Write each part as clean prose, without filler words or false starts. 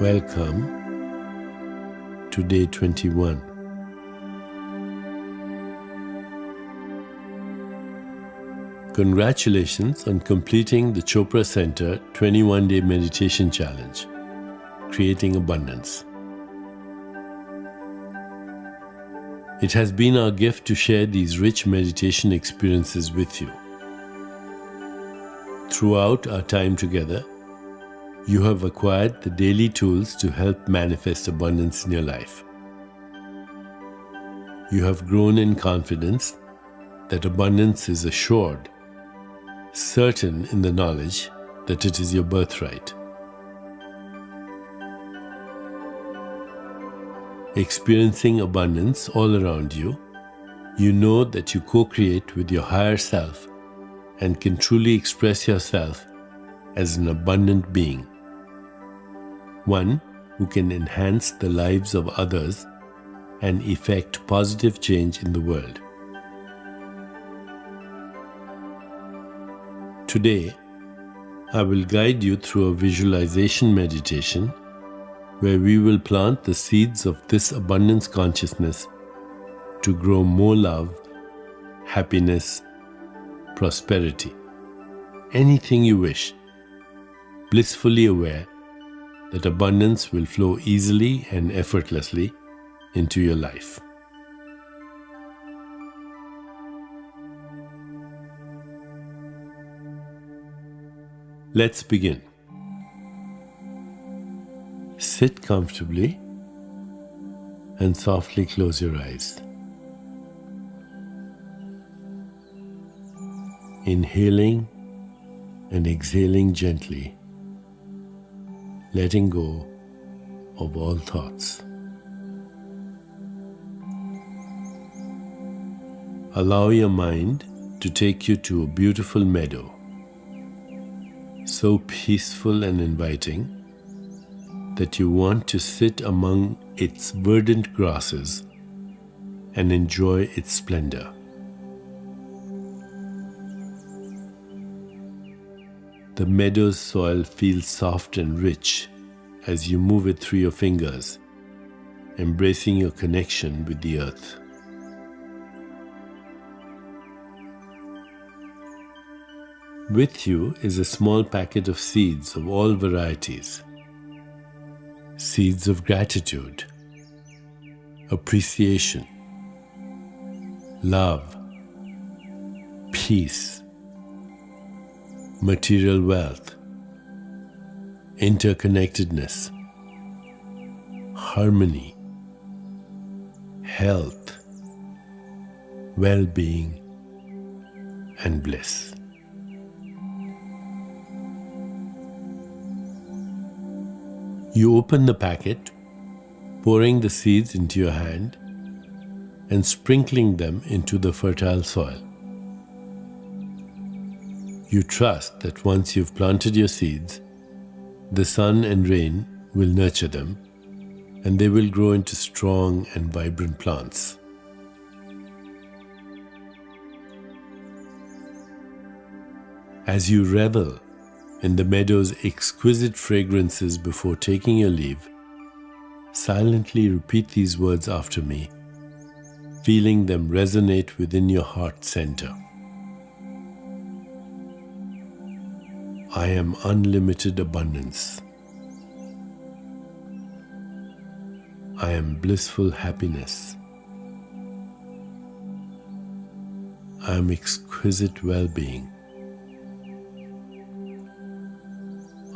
Welcome to day 21. Congratulations on completing the Chopra Center 21-day meditation challenge, Creating Abundance. It has been our gift to share these rich meditation experiences with you. Throughout our time together, you have acquired the daily tools to help manifest abundance in your life. You have grown in confidence that abundance is assured, certain in the knowledge that it is your birthright. Experiencing abundance all around you, you know that you co-create with your higher self and can truly express yourself as an abundant being. One who can enhance the lives of others and effect positive change in the world. Today, I will guide you through a visualization meditation where we will plant the seeds of this abundance consciousness to grow more love, happiness, prosperity, anything you wish, blissfully aware that abundance will flow easily and effortlessly into your life. Let's begin. Sit comfortably and softly close your eyes. Inhaling and exhaling gently, letting go of all thoughts. Allow your mind to take you to a beautiful meadow, so peaceful and inviting that you want to sit among its verdant grasses and enjoy its splendor. The meadow's soil feels soft and rich as you move it through your fingers, embracing your connection with the earth. With you is a small packet of seeds of all varieties. Seeds of gratitude, appreciation, love, peace, material wealth, interconnectedness, harmony, health, well-being, and bliss. You open the packet, pouring the seeds into your hand and sprinkling them into the fertile soil. You trust that once you've planted your seeds, the sun and rain will nurture them, and they will grow into strong and vibrant plants. As you revel in the meadow's exquisite fragrances before taking your leave, silently repeat these words after me, feeling them resonate within your heart center. I am unlimited abundance. I am blissful happiness. I am exquisite well-being.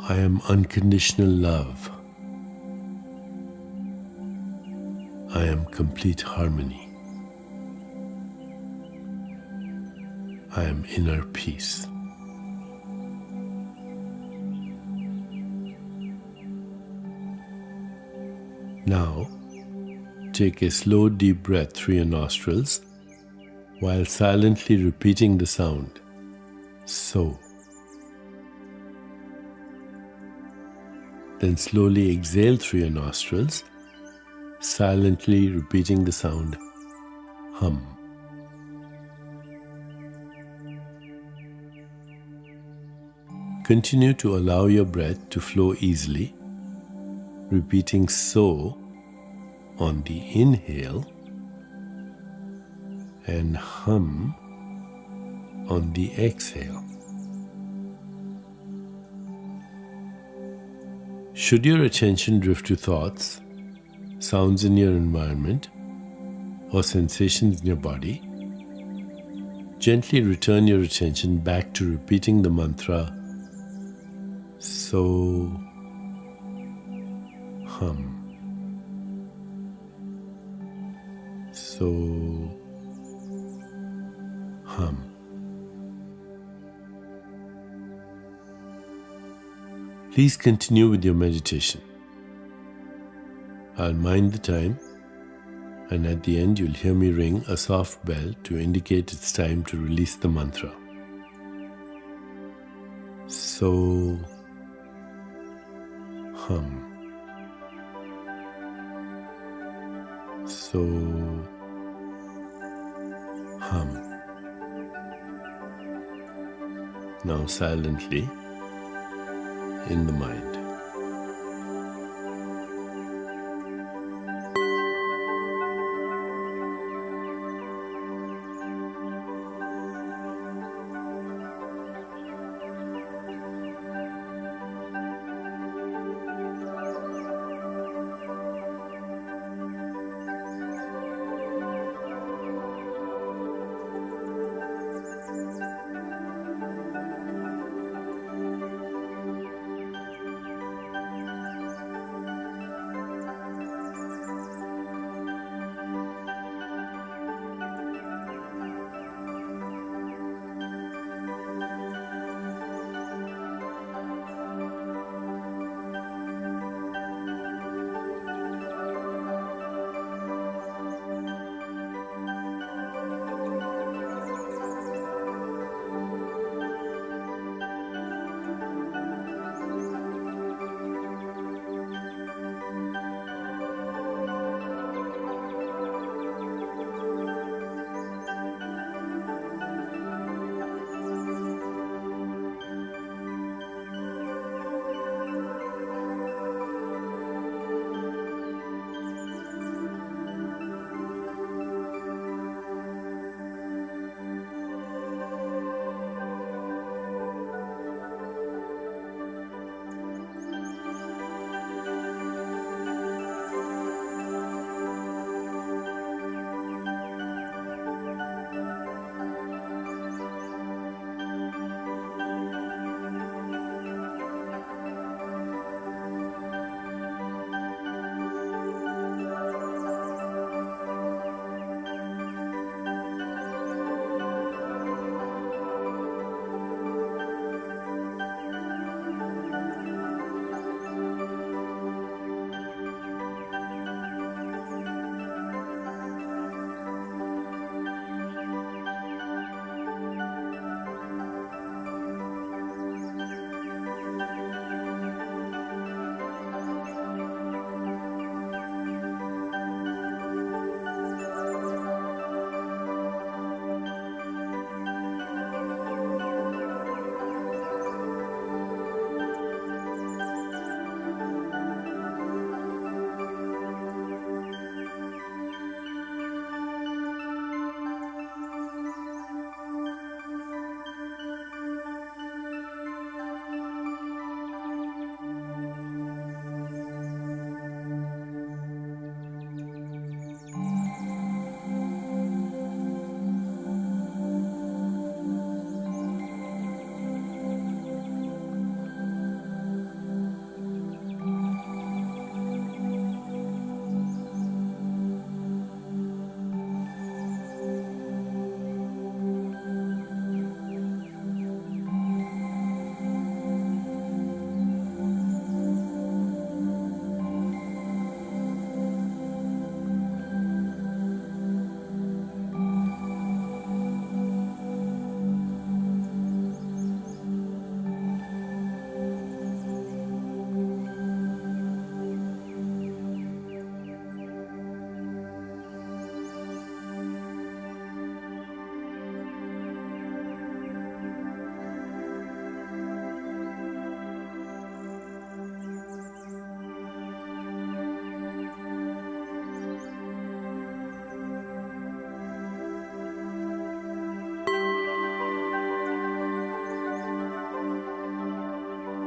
I am unconditional love. I am complete harmony. I am inner peace. Now, take a slow deep breath through your nostrils while silently repeating the sound, so. Then slowly exhale through your nostrils, silently repeating the sound, hum. Continue to allow your breath to flow easily, repeating so on the inhale and hum on the exhale. Should your attention drift to thoughts, sounds in your environment, or sensations in your body, gently return your attention back to repeating the mantra So Hum. So Hum. Please continue with your meditation. I'll mind the time, and at the end you'll hear me ring a soft bell to indicate it's time to release the mantra. So Hum. So Hum. Now silently in the mind.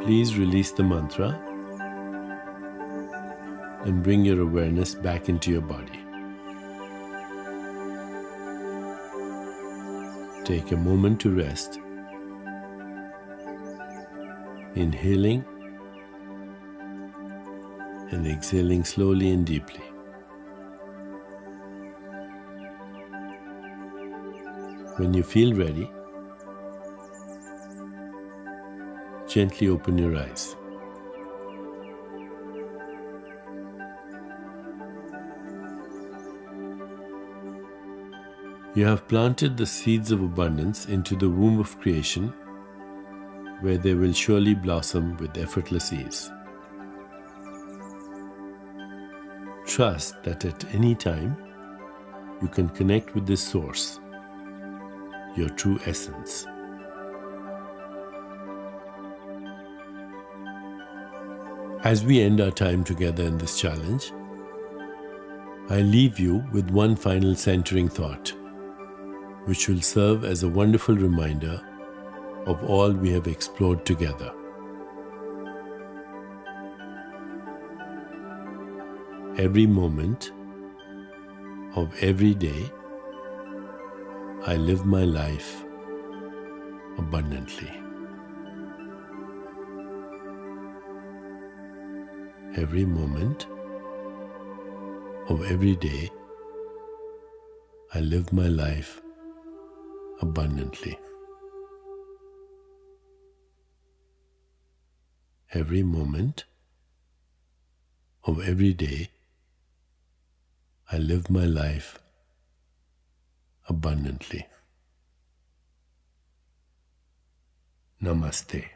Please release the mantra and bring your awareness back into your body. Take a moment to rest, inhaling and exhaling slowly and deeply. When you feel ready, gently open your eyes. You have planted the seeds of abundance into the womb of creation, where they will surely blossom with effortless ease. Trust that at any time, you can connect with this source, your true essence. As we end our time together in this challenge, I leave you with one final centering thought, which will serve as a wonderful reminder of all we have explored together. Every moment of every day, I live my life abundantly. Every moment of every day, I live my life abundantly. Every moment of every day, I live my life abundantly. Namaste.